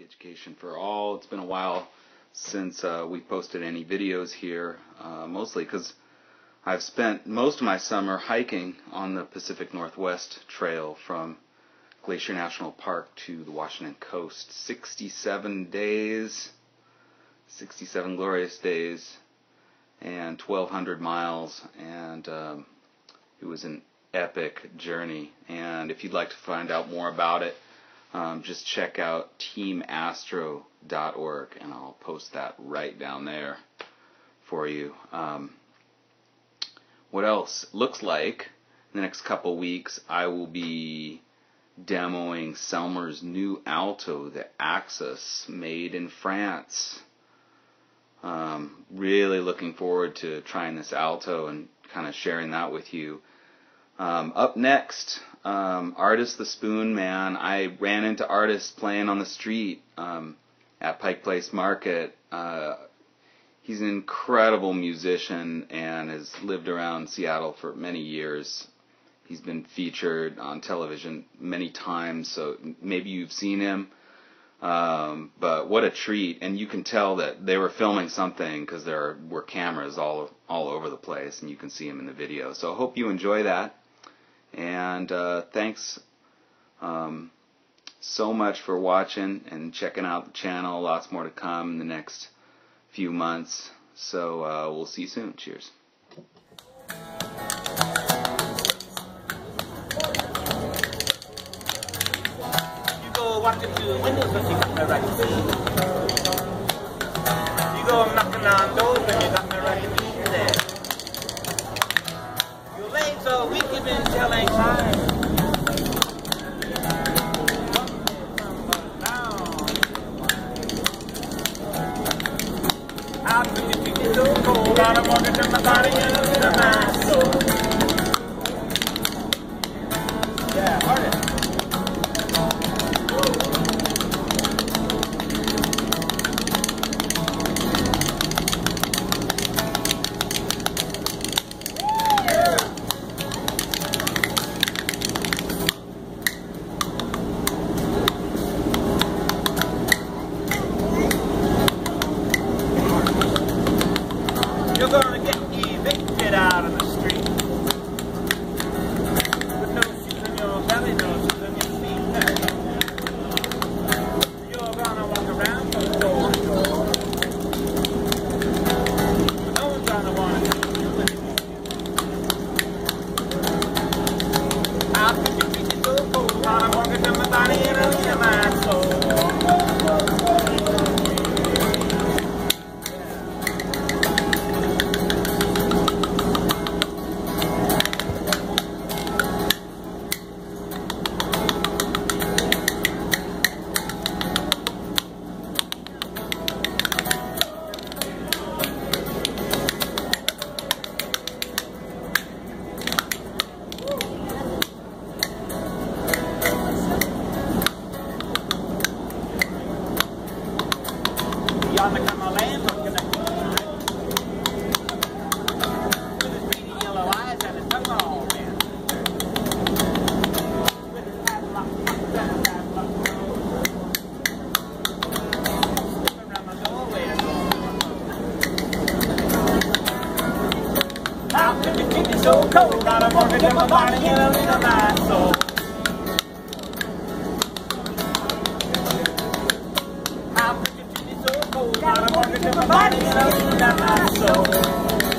Education for All. It's been a while since we posted any videos here, mostly because I've spent most of my summer hiking on the Pacific Northwest Trail from Glacier National Park to the Washington coast. 67 days, 67 glorious days, and 1,200 miles, and it was an epic journey. And if you'd like to find out more about it, just check out teamastro.org, and I'll post that right down there for you. What else? Looks like in the next couple weeks I will be demoing Selmer's new Alto, the Axis, made in France. Really looking forward to trying this Alto and kind of sharing that with you. Up next, Artis the Spoonman. I ran into Artis playing on the street at Pike Place Market. He's an incredible musician and has lived around Seattle for many years. He's been featured on television many times, so maybe you've seen him. But what a treat. And you can tell that they were filming something because there were cameras all over the place, and you can see him in the video. So I hope you enjoy that. And thanks so much for watching and checking out the channel. Lots more to come in the next few months. So we'll see you soon. Cheers. You go walking to the windows when you got the right to be. You go knocking on doors when you got the right to be. So we give in till ain't time. I feel the heat so cold, I don't want it in my body and in my soul. Yeah, Artis. I'm so cold, I'm working in my body and I'm in my soul.